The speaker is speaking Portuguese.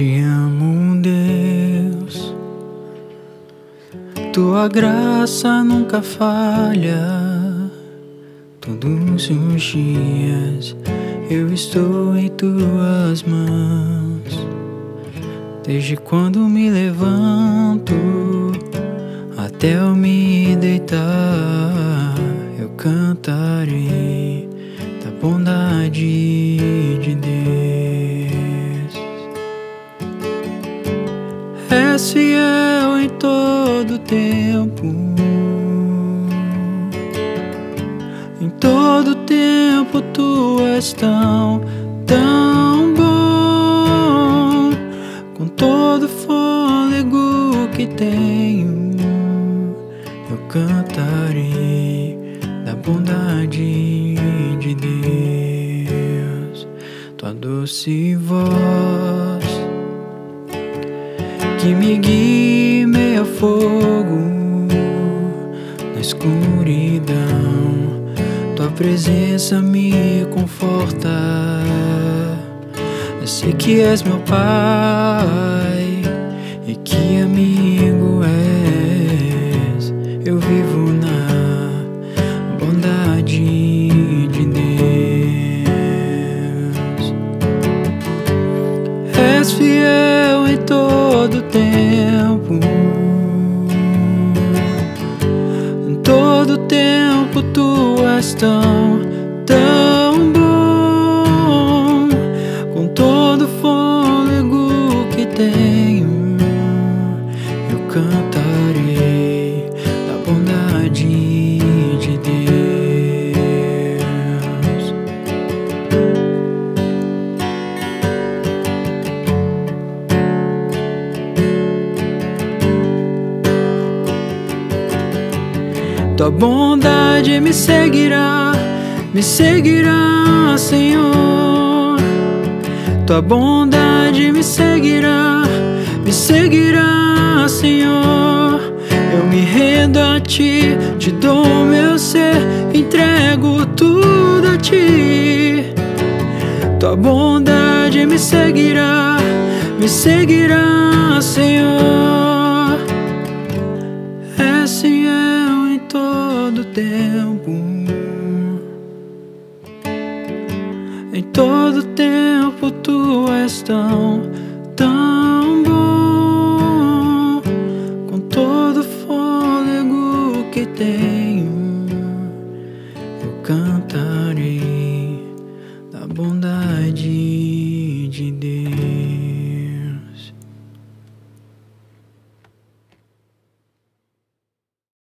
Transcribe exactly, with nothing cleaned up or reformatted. te amo, Deus. Tua graça nunca falha. Todos os dias eu estou em tuas mãos. Desde quando me levanto até eu me deitar, eu cantarei da bondade de Deus. És fiel em todo tempo, em todo tempo tu és tão, tão bom. Com todo fôlego que tenho, eu cantarei da bondade de Deus. Tua doce voz que me guia em meio ao fogo, na escuridão, tua presença me conforta. Eu sei que és meu Pai e que amigo és. Eu vivo na bondade de Deus. És fiel em todo tempo, em todo tempo tu és tão, tão bom. Com todo fôlego que tenho, eu cantarei da bondade de Deus. Tua bondade me seguirá, me seguirá, Senhor. Tua bondade me seguirá, me seguirá, Senhor. Eu me rendo a Ti, te dou meu ser, entrego tudo a Ti. Tua bondade me seguirá, me seguirá, Senhor. É, Senhor, todo tempo, em todo tempo tu és tão, tão bom. Com todo fôlego que tenho,